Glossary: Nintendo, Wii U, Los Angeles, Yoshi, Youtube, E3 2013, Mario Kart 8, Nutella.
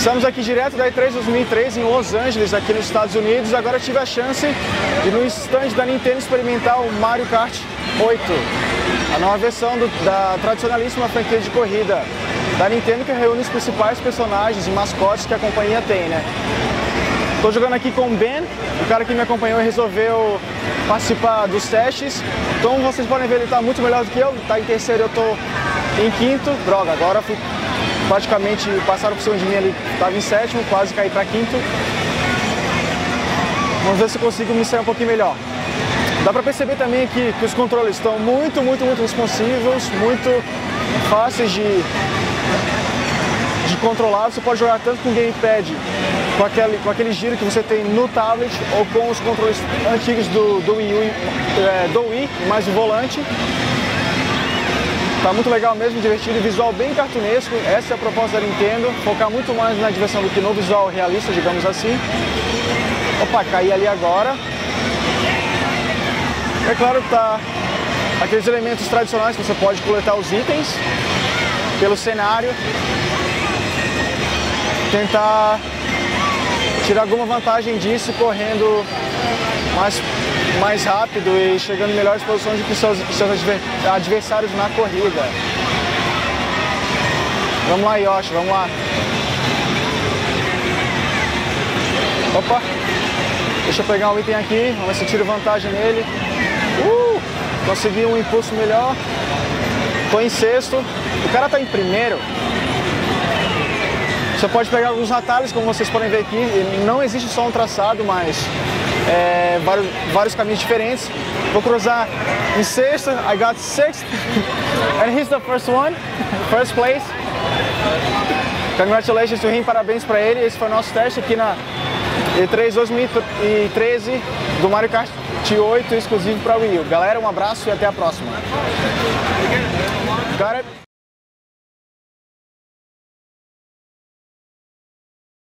Estamos aqui direto da E3 2013 em Los Angeles, aqui nos Estados Unidos. Agora eu tive a chance de, no stand da Nintendo, experimentar o Mario Kart 8, a nova versão da tradicionalíssima franquia de corrida da Nintendo, que reúne os principais personagens e mascotes que a companhia tem, né? Estou jogando aqui com o Ben, o cara que me acompanhou e resolveu participar dos testes. Então vocês podem ver, ele está muito melhor do que eu, está em terceiro, eu estou em quinto. Droga, agora fui praticamente, passaram por cima de mim ali, estava em sétimo, quase caí para quinto. Vamos ver se eu consigo me sair um pouquinho melhor. Dá para perceber também aqui que os controles estão muito responsivos, muito fáceis de controlar. Você pode jogar tanto com o gamepad, com aquele giro que você tem no tablet, ou com os controles antigos do Wii, mais o volante. Tá muito legal mesmo, divertido, visual bem cartunesco. Essa é a proposta da Nintendo, focar muito mais na diversão do que no visual realista, digamos assim. Opa, caí ali agora. É claro que tá aqueles elementos tradicionais que você pode coletar os itens pelo cenário, tentar tirar alguma vantagem disso, correndo mais rápido e chegando em melhores posições do que seus adversários na corrida. Vamos lá, Yoshi, vamos lá. Opa, deixa eu pegar um item aqui, vamos ver se eu tiro vantagem nele. Consegui um impulso melhor. Tô em sexto, o cara tá em primeiro. Você pode pegar alguns atalhos, como vocês podem ver aqui. Não existe só um traçado, mas vários caminhos diferentes. Vou cruzar em sexto. I got sixth. And he's the first one. First place. Congratulations to him. Parabéns para ele. Esse foi o nosso teste aqui na E3 2013 do Mario Kart 8, exclusivo para Wii U. Galera, um abraço e até a próxima. Got it?